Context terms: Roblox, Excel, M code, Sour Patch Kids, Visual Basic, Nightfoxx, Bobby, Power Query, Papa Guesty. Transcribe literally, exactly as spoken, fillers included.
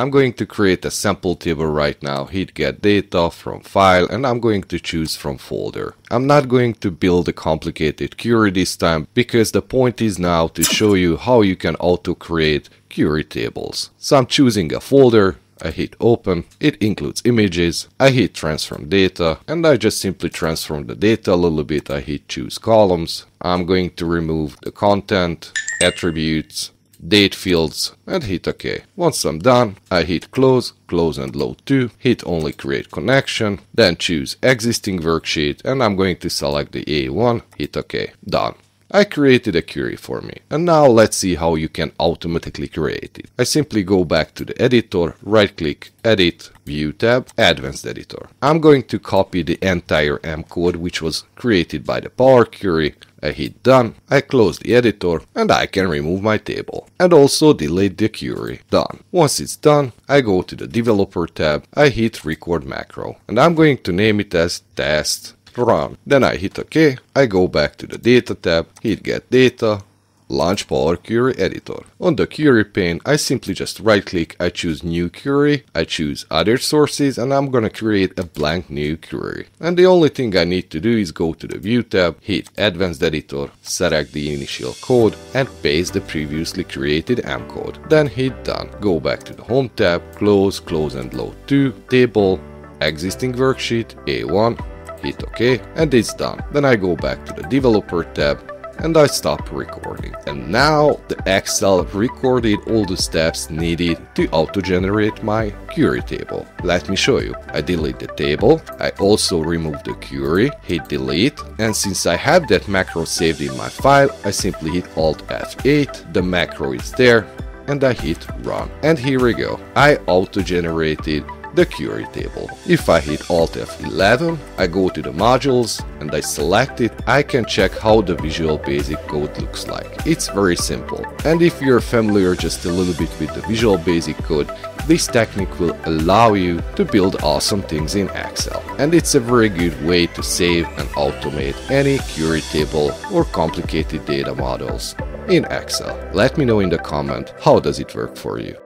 I'm going to create a sample table right now, hit get data from file, and I'm going to choose from folder. I'm not going to build a complicated query this time, because the point is now to show you how you can auto create query tables. So I'm choosing a folder, I hit open, it includes images, I hit transform data, and I just simply transform the data a little bit, I hit choose columns, I'm going to remove the content, attributes, date fields, and hit OK. Once I'm done, I hit close, close and load to, hit only create connection, then choose existing worksheet, and I'm going to select the A one, hit OK, done. I created a query for me, and now let's see how you can automatically create it. I simply go back to the editor, right click, edit, view tab, advanced editor. I'm going to copy the entire M code which was created by the Power Query. I hit done, I close the editor, and I can remove my table and also delete the query. Done. Once it's done, I go to the developer tab, I hit record macro, and I'm going to name it as test run. Then I hit OK, I go back to the data tab, hit get data, launch Power Query editor. On the query pane, I simply just right click, I choose new query, I choose other sources, and I'm gonna create a blank new query. And the only thing I need to do is go to the view tab, hit advanced editor, select the initial code, and paste the previously created M code. Then hit done, go back to the home tab, close, close and load to, table, existing worksheet, A one, hit OK, and it's done. Then I go back to the developer tab, and I stop recording. And now the Excel recorded all the steps needed to auto-generate my query table. Let me show you. I delete the table, I also remove the query, hit delete, and since I have that macro saved in my file, I simply hit alt F eight, the macro is there, and I hit run. And here we go. I auto-generated the query table. If I hit alt F eleven, I go to the modules and I select it, I can check how the Visual Basic code looks like. It's very simple. And if you're familiar just a little bit with the Visual Basic code, this technique will allow you to build awesome things in Excel. And it's a very good way to save and automate any query table or complicated data models in Excel. Let me know in the comment how does it work for you.